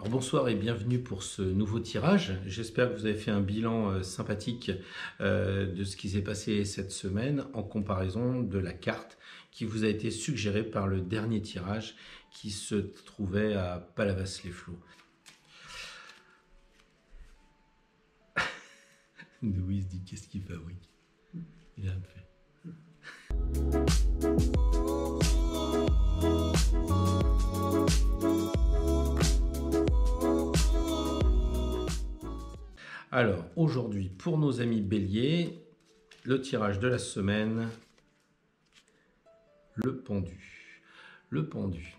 Alors bonsoir et bienvenue pour ce nouveau tirage. J'espère que vous avez fait un bilan sympathique de ce qui s'est passé cette semaine en comparaison de la carte qui vous a été suggérée par le dernier tirage qui se trouvait à Palavas-les-Flots. Louis dit qu'est-ce qu'il fabrique. Il a fait. Alors, aujourd'hui, pour nos amis béliers, le tirage de la semaine, le pendu. Le pendu.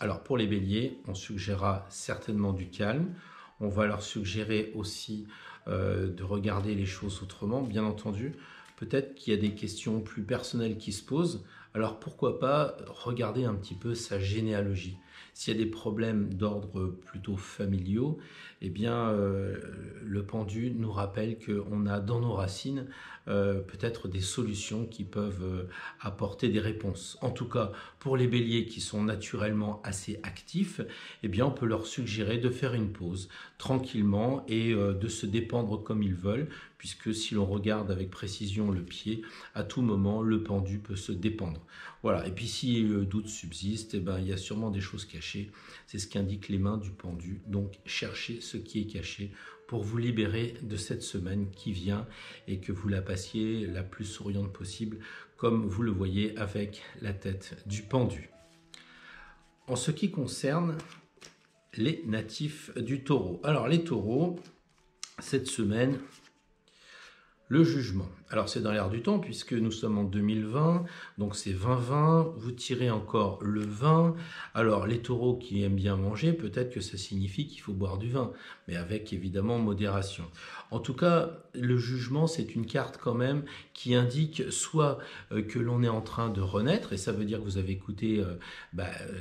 Alors, pour les béliers, on suggérera certainement du calme. On va leur suggérer aussi de regarder les choses autrement, bien entendu. Peut-être qu'il y a des questions plus personnelles qui se posent. Alors, pourquoi pas regarder un petit peu sa généalogie. S'il y a des problèmes d'ordre plutôt familiaux, eh bien, le pendu nous rappelle qu'on a dans nos racines peut-être des solutions qui peuvent apporter des réponses. En tout cas, pour les béliers qui sont naturellement assez actifs, eh bien, on peut leur suggérer de faire une pause tranquillement et de se dépendre comme ils veulent, puisque si l'on regarde avec précision le pied, à tout moment, le pendu peut se dépendre. Voilà. Et puis, si le doute subsiste, eh bien, il y a sûrement des choses cachées. C'est ce qu'indiquent les mains du pendu. Donc, cherchez ce qui est caché pour vous libérer de cette semaine qui vient et que vous la passiez la plus souriante possible, comme vous le voyez avec la tête du pendu. En ce qui concerne les natifs du taureau. Alors, les taureaux, cette semaine... Le jugement. Alors c'est dans l'air du temps puisque nous sommes en 2020, donc c'est 20-20, vous tirez encore le 20. Alors les taureaux qui aiment bien manger, peut-être que ça signifie qu'il faut boire du vin, mais avec évidemment modération. En tout cas, le jugement, c'est une carte quand même qui indique soit que l'on est en train de renaître, et ça veut dire que vous avez écouté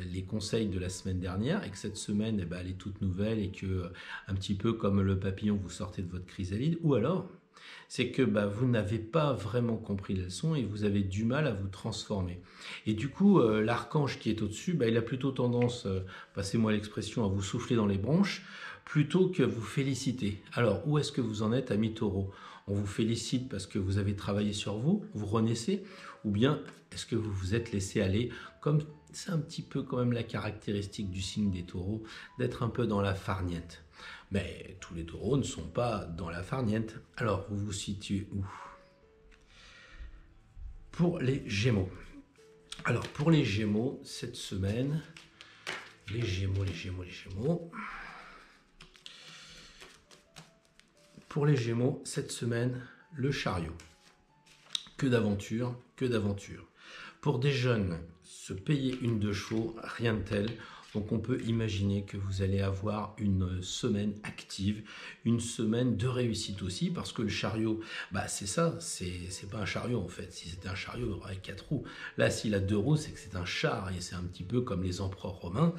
les conseils de la semaine dernière, et que cette semaine, elle est toute nouvelle, et que un petit peu comme le papillon, vous sortez de votre chrysalide, ou alors... c'est que vous n'avez pas vraiment compris la leçon et vous avez du mal à vous transformer. Et du coup, l'archange qui est au-dessus, il a plutôt tendance, passez-moi l'expression, à vous souffler dans les bronches, plutôt que vous féliciter. Alors, où est-ce que vous en êtes, amis taureaux? On vous félicite parce que vous avez travaillé sur vous, vous renaissez, ou bien est-ce que vous vous êtes laissé aller comme c'est un petit peu quand même la caractéristique du signe des taureaux, d'être un peu dans la farniente. Mais tous les taureaux ne sont pas dans la farniente. Alors, vous vous situez où? Pour les Gémeaux. Alors, pour les Gémeaux, cette semaine, Pour les Gémeaux, cette semaine, le chariot. Que d'aventure, que d'aventure. Pour des jeunes, se payer une de chevaux, rien de tel. Donc on peut imaginer que vous allez avoir une semaine active, une semaine de réussite aussi, parce que le chariot, c'est ça, c'est pas un chariot en fait. Si c'était un chariot, il aurait 4 roues. Là, s'il a 2 roues, c'est que c'est un char, et c'est un petit peu comme les empereurs romains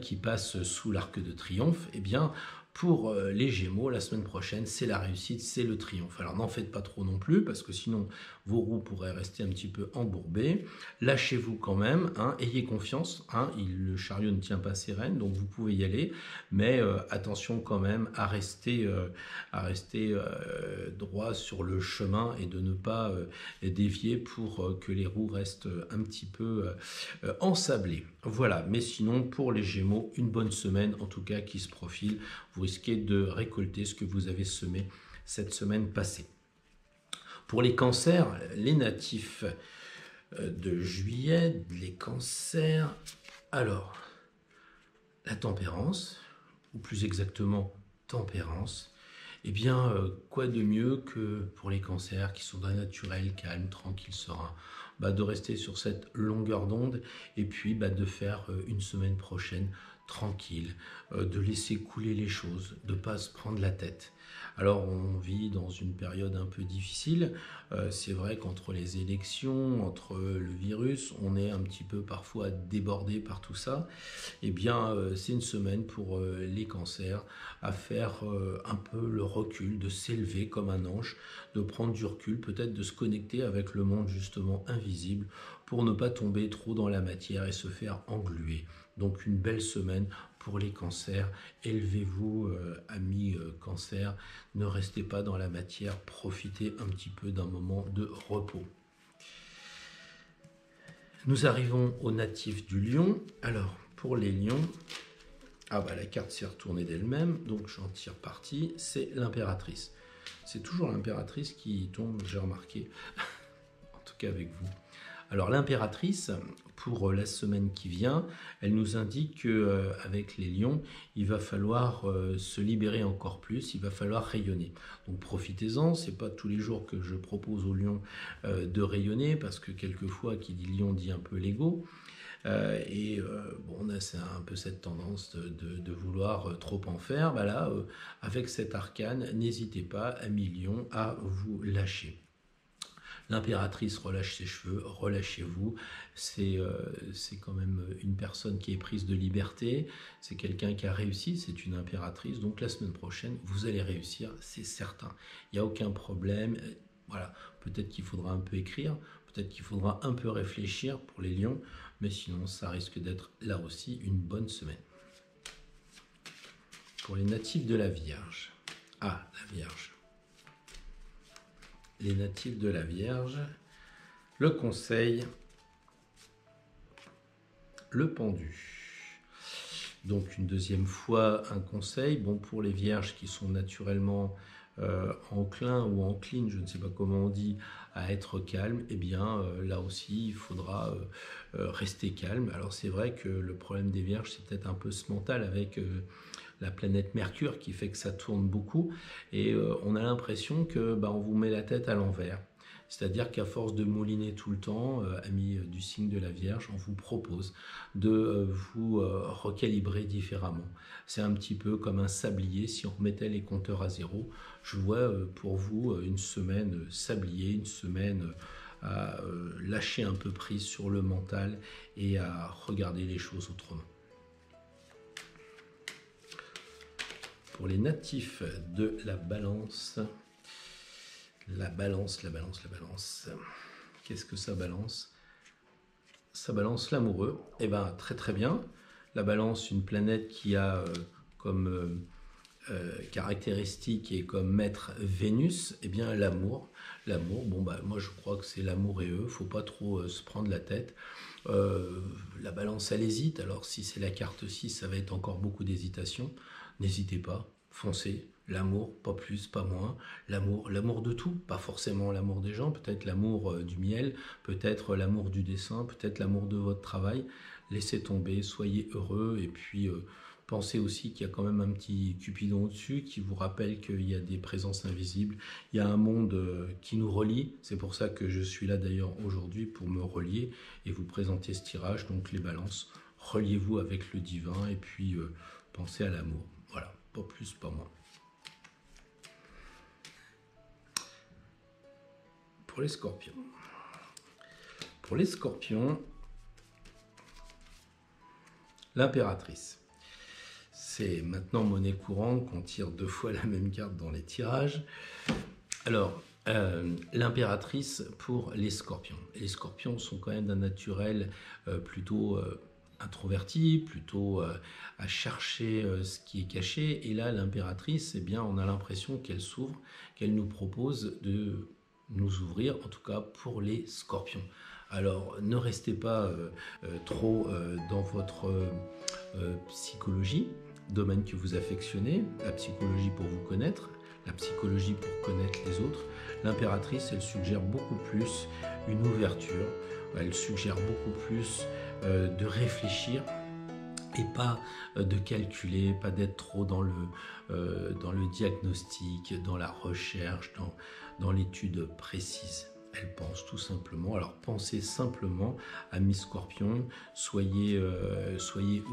qui passent sous l'arc de triomphe. Eh bien, pour les Gémeaux, la semaine prochaine, c'est la réussite, c'est le triomphe. Alors n'en faites pas trop non plus, parce que sinon vos roues pourraient rester un petit peu embourbées. Lâchez-vous quand même, ayez confiance. Le chariot ne tient pas ses rênes, donc vous pouvez y aller. Mais attention quand même à rester, droit sur le chemin et de ne pas dévier pour que les roues restent un petit peu ensablées. Voilà, mais sinon pour les Gémeaux, une bonne semaine en tout cas qui se profile. Vous risquez de récolter ce que vous avez semé cette semaine passée. Pour les cancers, les natifs de juillet, les cancers, alors, la tempérance, ou plus exactement tempérance, eh bien, quoi de mieux que pour les cancers qui sont d'un naturel, calme, tranquille, serein, de rester sur cette longueur d'onde et puis de faire une semaine prochaine tranquille, de laisser couler les choses, de ne pas se prendre la tête. Alors on vit dans une période un peu difficile, c'est vrai qu'entre les élections, entre le virus, on est un petit peu parfois débordé par tout ça. Eh bien c'est une semaine pour les cancers à faire un peu le recul, de s'élever comme un ange, de prendre du recul, peut-être de se connecter avec le monde justement invisible pour ne pas tomber trop dans la matière et se faire engluer. Donc une belle semaine pour les cancers. Élevez-vous, amis cancers, ne restez pas dans la matière, profitez un petit peu d'un moment de repos. Nous arrivons aux natifs du lion. Alors, pour les lions, la carte s'est retournée d'elle-même, donc j'en tire parti, c'est l'impératrice. C'est toujours l'impératrice qui tombe, j'ai remarqué, en tout cas avec vous. Alors l'impératrice, pour la semaine qui vient, elle nous indique qu'avec les lions, il va falloir se libérer encore plus, il va falloir rayonner. Donc profitez-en, ce n'est pas tous les jours que je propose aux lions de rayonner, parce que quelquefois, qui dit lion dit un peu l'ego. On a un peu cette tendance de vouloir trop en faire. Avec cet arcane, n'hésitez pas, amis lions, à vous lâcher. L'impératrice relâche ses cheveux, relâchez-vous. C'est quand même une personne qui est prise de liberté, c'est quelqu'un qui a réussi, c'est une impératrice. Donc la semaine prochaine, vous allez réussir, c'est certain. Il n'y a aucun problème. Voilà, peut-être qu'il faudra un peu écrire, peut-être qu'il faudra un peu réfléchir pour les lions, mais sinon ça risque d'être là aussi une bonne semaine. Pour les natifs de la Vierge. La Vierge. Les natifs de la Vierge, le conseil, le pendu. Donc une deuxième fois un conseil. Bon, pour les Vierges qui sont naturellement enclin ou encline, je ne sais pas comment on dit, à être calme, là aussi il faudra rester calme. Alors c'est vrai que le problème des Vierges, c'est peut-être un peu ce mental avec la planète Mercure qui fait que ça tourne beaucoup et on a l'impression que on vous met la tête à l'envers. C'est-à-dire qu'à force de mouliner tout le temps, amis du signe de la Vierge, on vous propose de vous recalibrer différemment. C'est un petit peu comme un sablier, si on remettait les compteurs à zéro. Je vois pour vous une semaine sablier, une semaine à lâcher un peu prise sur le mental et à regarder les choses autrement. Pour les natifs de la Balance... La balance. Qu'est-ce que ça balance? Ça balance l'amoureux. Très très bien. La Balance, une planète qui a comme caractéristique et comme maître Vénus, l'amour. L'amour, moi je crois que c'est l'amour et eux, faut pas trop se prendre la tête. La Balance, elle hésite. Alors si c'est la carte 6, ça va être encore beaucoup d'hésitation. N'hésitez pas, foncez. L'amour, pas plus, pas moins, l'amour de tout, pas forcément l'amour des gens, peut-être l'amour du miel, peut-être l'amour du dessin, peut-être l'amour de votre travail. Laissez tomber, soyez heureux et puis pensez aussi qu'il y a quand même un petit Cupidon au-dessus qui vous rappelle qu'il y a des présences invisibles, il y a un monde qui nous relie, c'est pour ça que je suis là d'ailleurs aujourd'hui pour me relier et vous présenter ce tirage, donc les Balances, reliez-vous avec le divin et puis pensez à l'amour, voilà, pas plus, pas moins. Pour les scorpions, l'impératrice. C'est maintenant monnaie courante qu'on tire deux fois la même carte dans les tirages. Alors, l'impératrice pour les scorpions. Les scorpions sont quand même d'un naturel plutôt... introverti, plutôt à chercher ce qui est caché. Et là, l'impératrice, on a l'impression qu'elle s'ouvre, qu'elle nous propose de... nous ouvrir, en tout cas pour les scorpions. Alors ne restez pas trop dans votre psychologie, domaine que vous affectionnez, la psychologie pour vous connaître, la psychologie pour connaître les autres. L'impératrice, elle suggère beaucoup plus une ouverture, elle suggère beaucoup plus de réfléchir et pas de calculer, pas d'être trop dans le diagnostic, dans la recherche, dans l'étude précise. Elle pense tout simplement. Alors pensez simplement, amis Scorpion, soyez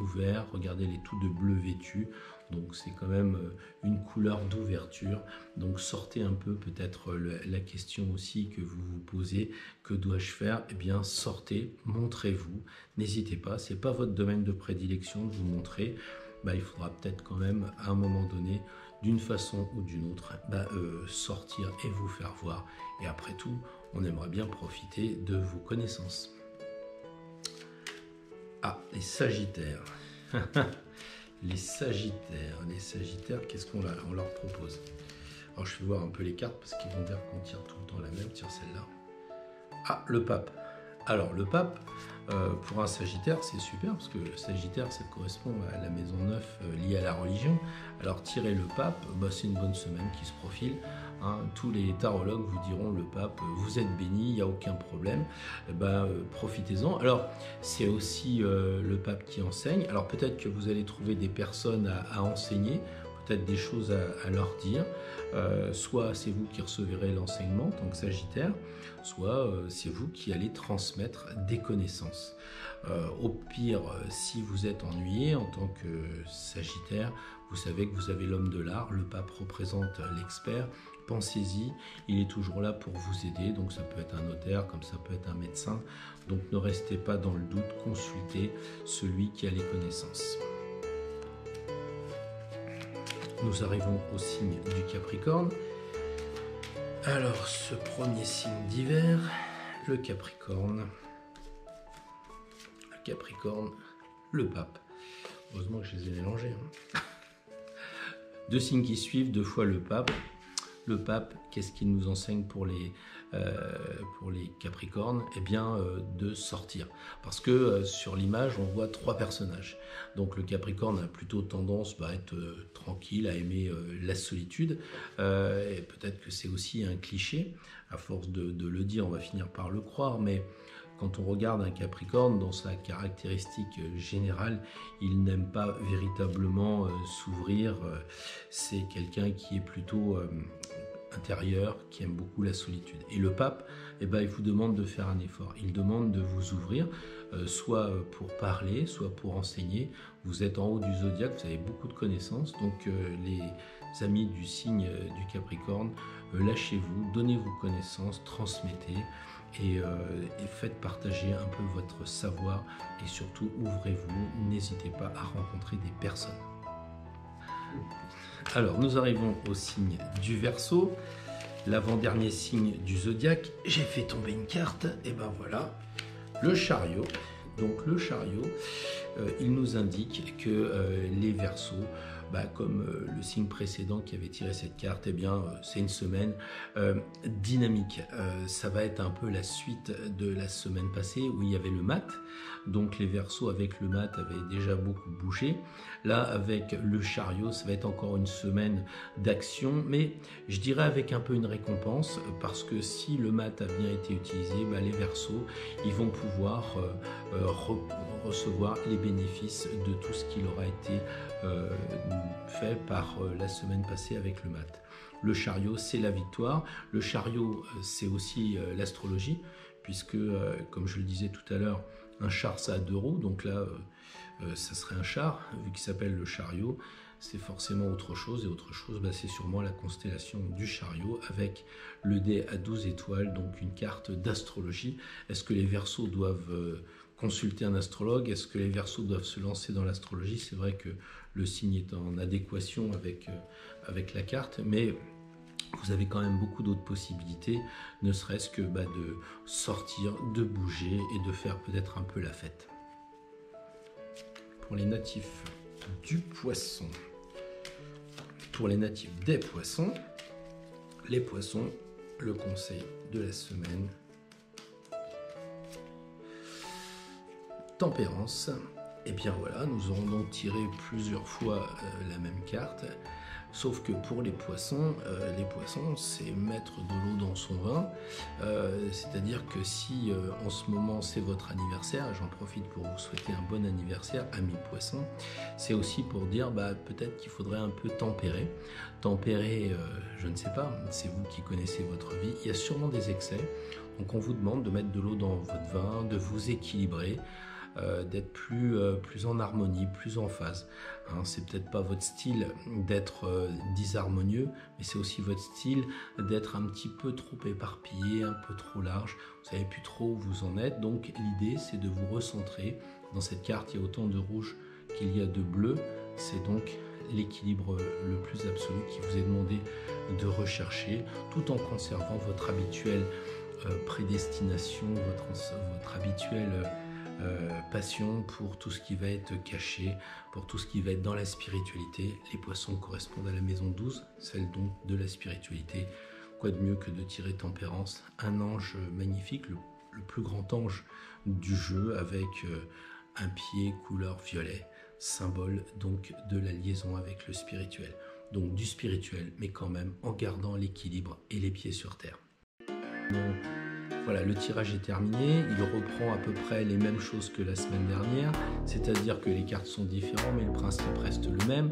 ouverts, regardez les tout de bleu vêtus. Donc c'est quand même une couleur d'ouverture. Donc sortez un peu peut-être la question aussi que vous vous posez. Que dois-je faire? Sortez, montrez-vous. N'hésitez pas, ce n'est pas votre domaine de prédilection de vous montrer. Il faudra peut-être quand même à un moment donné, d'une façon ou d'une autre, sortir et vous faire voir. Et après tout, on aimerait bien profiter de vos connaissances. Les Sagittaires les Sagittaires. Les Sagittaires, qu'est-ce qu'on leur propose? Alors, je vais voir un peu les cartes parce qu'ils vont dire qu'on tire tout le temps la même. Tire celle-là. Ah, le pape. Alors, le pape, pour un Sagittaire, c'est super parce que le Sagittaire, ça correspond à la maison 9 liée à la religion. Alors, tirer le pape, bah, c'est une bonne semaine qui se profile. Hein. Tous les tarologues vous diront le pape, vous êtes béni, il n'y a aucun problème. Bah, profitez-en. Alors, c'est aussi le pape qui enseigne. Alors, peut-être que vous allez trouver des personnes à enseigner, peut-être des choses à leur dire. Soit c'est vous qui recevrez l'enseignement en tant que Sagittaire, soit c'est vous qui allez transmettre des connaissances. Au pire, si vous êtes ennuyé en tant que Sagittaire, vous savez que vous avez l'homme de l'art, le pape représente l'expert, pensez-y, il est toujours là pour vous aider, donc ça peut être un notaire, comme ça peut être un médecin, donc ne restez pas dans le doute, consultez celui qui a les connaissances. Nous arrivons au signe du Capricorne. Alors, ce premier signe d'hiver, le Capricorne. Le Capricorne, le pape. Heureusement que je les ai mélangés. Hein. Deux signes qui suivent, deux fois le pape. Le pape, qu'est-ce qu'il nous enseigne pour les Capricornes? Eh bien, de sortir. Parce que sur l'image, on voit trois personnages. Donc, le Capricorne a plutôt tendance à être tranquille, à aimer la solitude. Et peut-être que c'est aussi un cliché. À force de le dire, on va finir par le croire, mais... Quand on regarde un Capricorne, dans sa caractéristique générale, il n'aime pas véritablement s'ouvrir. C'est quelqu'un qui est plutôt intérieur, qui aime beaucoup la solitude. Et le pape, eh ben, il vous demande de faire un effort. Il demande de vous ouvrir, soit pour parler, soit pour enseigner. Vous êtes en haut du zodiaque, vous avez beaucoup de connaissances. Donc les amis du signe du Capricorne, lâchez-vous, donnez vos connaissances, transmettez. Et faites partager un peu votre savoir et surtout ouvrez-vous, n'hésitez pas à rencontrer des personnes. Alors nous arrivons au signe du Verseau, l'avant-dernier signe du zodiaque. J'ai fait tomber une carte, et ben voilà, le chariot. Donc le chariot, il nous indique que les Verseaux, bah, comme le signe précédent qui avait tiré cette carte, eh bien, c'est une semaine dynamique. Ça va être un peu la suite de la semaine passée où il y avait le mat. Donc les Verseaux avec le mat avaient déjà beaucoup bougé. Là, avec le chariot, ça va être encore une semaine d'action, mais je dirais avec un peu une récompense, parce que si le mat a bien été utilisé, bah, les Verseaux, ils vont pouvoir recevoir les bénéfices de tout ce qu'il aura été fait par la semaine passée avec le mat. Le chariot, c'est la victoire. Le chariot, c'est aussi l'astrologie, puisque, comme je le disais tout à l'heure, un char, ça a 2 roues. Donc là, ça serait un char, vu qu'il s'appelle le chariot. C'est forcément autre chose, et autre chose, bah, c'est sûrement la constellation du chariot avec le dé à 12 étoiles, donc une carte d'astrologie. Est-ce que les Verseaux doivent consulter un astrologue? Est-ce que les Verseaux doivent se lancer dans l'astrologie? C'est vrai que le signe est en adéquation avec la carte, mais vous avez quand même beaucoup d'autres possibilités, ne serait-ce que bah, de sortir, de bouger et de faire peut-être un peu la fête. Pour les natifs du poisson, pour les natifs des poissons, les poissons, le conseil de la semaine, tempérance. Et bien voilà, nous aurons donc tiré plusieurs fois la même carte, sauf que pour les poissons, c'est mettre de l'eau dans son vin, c'est-à-dire que si en ce moment c'est votre anniversaire, j'en profite pour vous souhaiter un bon anniversaire, amis poissons, c'est aussi pour dire bah, peut-être qu'il faudrait un peu tempérer. Tempérer, je ne sais pas, c'est vous qui connaissez votre vie, il y a sûrement des excès, donc on vous demande de mettre de l'eau dans votre vin, de vous équilibrer, d'être plus en harmonie, plus en phase. Hein, c'est peut-être pas votre style d'être disharmonieux, mais c'est aussi votre style d'être un petit peu trop éparpillé, un peu trop large. Vous savez plus trop où vous en êtes. Donc l'idée, c'est de vous recentrer. Dans cette carte, il y a autant de rouge qu'il y a de bleu. C'est donc l'équilibre le plus absolu qui vous est demandé de rechercher, tout en conservant votre habituelle prédestination, votre habituelle passion pour tout ce qui va être caché, pour tout ce qui va être dans la spiritualité. Les poissons correspondent à la maison 12, celle donc de la spiritualité. Quoi de mieux que de tirer tempérance, un ange magnifique, le plus grand ange du jeu, avec un pied couleur violet, symbole donc de la liaison avec le spirituel. Donc du spirituel, mais quand même en gardant l'équilibre et les pieds sur terre. Donc, voilà, le tirage est terminé, il reprend à peu près les mêmes choses que la semaine dernière, c'est-à-dire que les cartes sont différentes, mais le principe reste le même.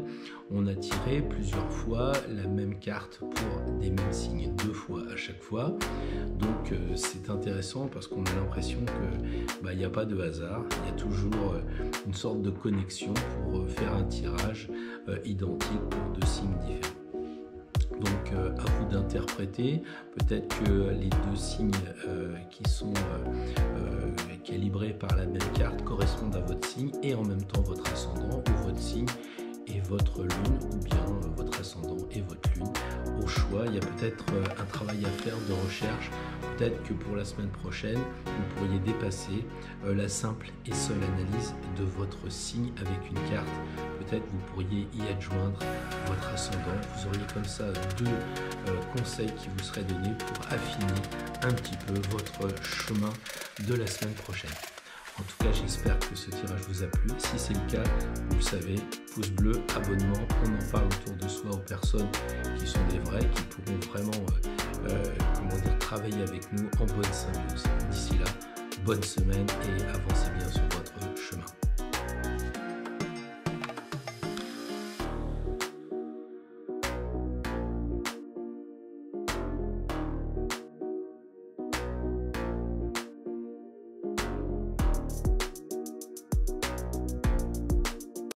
On a tiré plusieurs fois la même carte pour des mêmes signes, deux fois à chaque fois. Donc c'est intéressant parce qu'on a l'impression que n'y a pas de hasard, il y a toujours une sorte de connexion pour faire un tirage identique pour deux signes différents. Donc à vous d'interpréter, peut-être que les deux signes qui sont calibrés par la même carte correspondent à votre signe et en même temps votre ascendant, ou votre signe et votre lune, ou bien votre ascendant et votre lune. Au choix, il y a peut-être un travail à faire de recherche, peut-être que pour la semaine prochaine, vous pourriez dépasser la simple et seule analyse de votre signe avec une carte. Peut-être vous pourriez y adjoindre votre ascendant. Vous auriez comme ça deux conseils qui vous seraient donnés pour affiner un petit peu votre chemin de la semaine prochaine. En tout cas, j'espère que ce tirage vous a plu. Si c'est le cas, vous le savez, pouce bleu, abonnement, on en parle autour de soi aux personnes qui sont des vrais, qui pourront vraiment travailler avec nous en bonne symbiose. D'ici là, bonne semaine et avancez bien sur votre chemin.